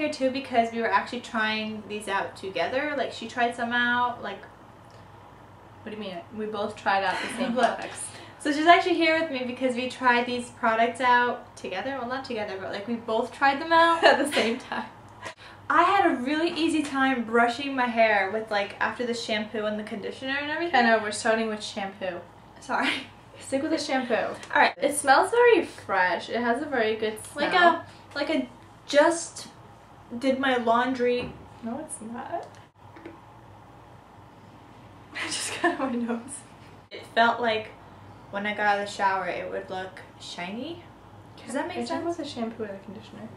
here too because we were actually trying these out together. Like she tried some out. Like, what do you mean? We both tried out the same products. So she's actually here with me because we tried these products out together. Well, not together, but like we both tried them out at the same time. I had a really easy time brushing my hair with like after the shampoo and the conditioner and everything. I know, we're starting with shampoo. Sorry. Stick with the shampoo. Alright, it smells very fresh. It has a very good smell. Like a just did my laundry. No, it's not. I just got on my nose. It felt like when I got out of the shower it would look shiny. Does that make sense? I'm talking about the shampoo and the conditioner.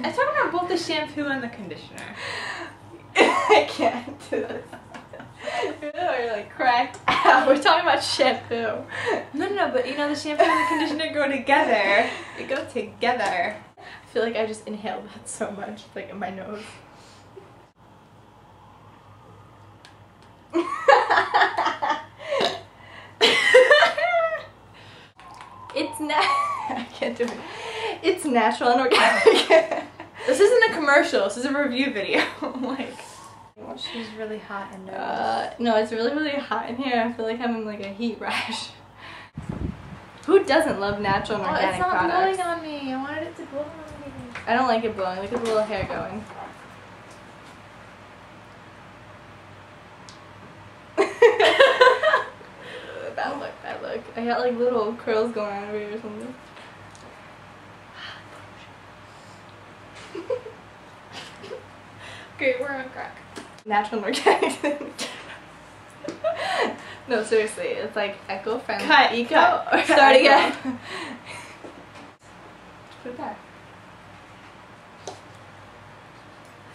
I'm talking about both the shampoo and the conditioner. I can't do this. You're like cracked out. We're talking about shampoo. No, but you know the shampoo and the conditioner go together. They go together. I feel like I just inhaled that so much, like in my nose. I can't do it. It's natural and organic. This isn't a commercial. This is a review video. Like, she's really hot in there. No, it's really, really hot in here. I feel like I'm in like a heat rash. Who doesn't love natural and organic products? Oh, it's not blowing on me. I wanted it to blow on me. I don't like it blowing. Look at the little hair going. Bad look, bad look. I got like little curls going on over here or something. Okay, we're on crack. Natural and organic. No, seriously, it's like eco-friendly. Cut, eco. Or start again. Put it back.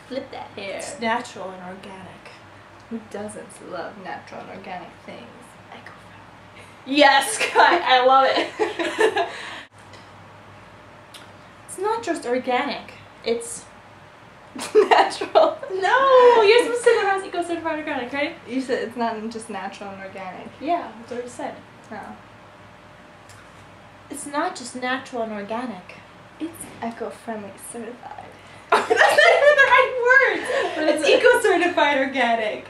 Flip that hair. It's natural and organic. Who doesn't love natural and organic things? Eco-friendly. Yes, cut. I love it. It's not just organic. It's natural. No, you're supposed to say that as eco-certified organic, right? You said it's not just natural and organic. Yeah, that's what I said. No. It's not just natural and organic. It's eco-friendly certified. That's not even the right word. It's eco-certified organic.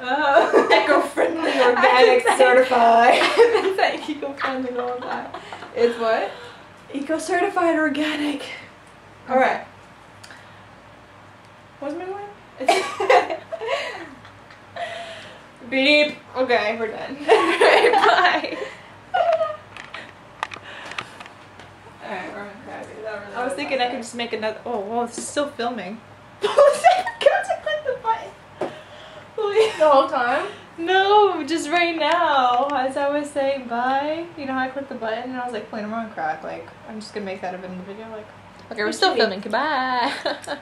Oh. Eco-friendly organic certified. I've been saying eco-friendly the whole time. It's what? Eco-certified organic. Okay. All right. What's my line? Beep. Okay, we're done. Right, bye. Alright, we're gonna grab it. I was thinking I could just make another. Oh, wow, this is still filming. Go to click the button. Please. The whole time? No, just right now. As I was saying bye, you know how I clicked the button and I was like playing around crack. Like, I'm just gonna make that a bit in the video. Like, okay, we're still filming. Goodbye.